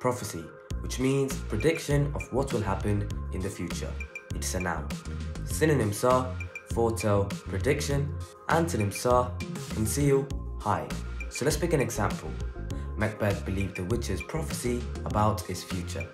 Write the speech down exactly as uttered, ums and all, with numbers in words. prophecy, which means prediction of what will happen in the future. It's a noun. Synonyms are foretell, prediction. Antonyms are conceal, hide. So let's pick an example. Macbeth believed the witch's prophecy about his future.